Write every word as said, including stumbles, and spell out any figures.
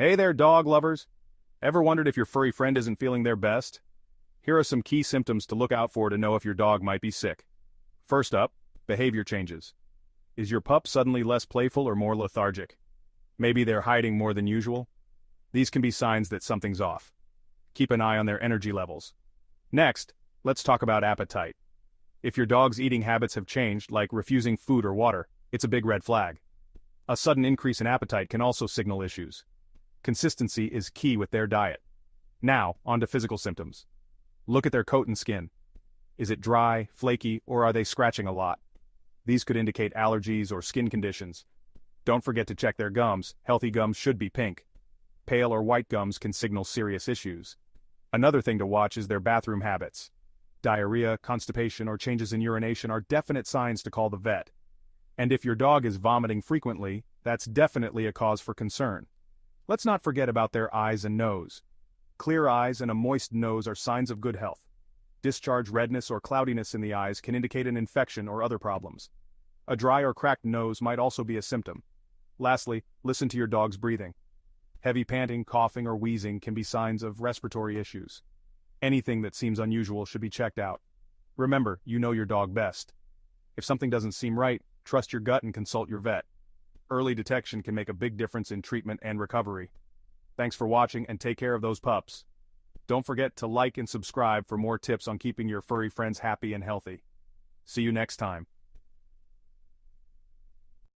Hey there, dog lovers! Ever wondered if your furry friend isn't feeling their best? Here are some key symptoms to look out for to know if your dog might be sick. First up, behavior changes. Is your pup suddenly less playful or more lethargic? Maybe they're hiding more than usual? These can be signs that something's off. Keep an eye on their energy levels. Next, let's talk about appetite. If your dog's eating habits have changed, like refusing food or water, it's a big red flag. A sudden increase in appetite can also signal issues. Consistency is key with their diet. Now, on to physical symptoms. Look at their coat and skin. Is it dry, flaky, or are they scratching a lot? These could indicate allergies or skin conditions. Don't forget to check their gums. Healthy gums should be pink. Pale or white gums can signal serious issues. Another thing to watch is their bathroom habits. Diarrhea, constipation, or changes in urination are definite signs to call the vet. And if your dog is vomiting frequently, that's definitely a cause for concern. Let's not forget about their eyes and nose. Clear eyes and a moist nose are signs of good health. Discharge, redness, or cloudiness in the eyes can indicate an infection or other problems. A dry or cracked nose might also be a symptom. Lastly, listen to your dog's breathing. Heavy panting, coughing, or wheezing can be signs of respiratory issues. Anything that seems unusual should be checked out. Remember, you know your dog best. If something doesn't seem right, trust your gut and consult your vet. Early detection can make a big difference in treatment and recovery. Thanks for watching, and take care of those pups. Don't forget to like and subscribe for more tips on keeping your furry friends happy and healthy. See you next time.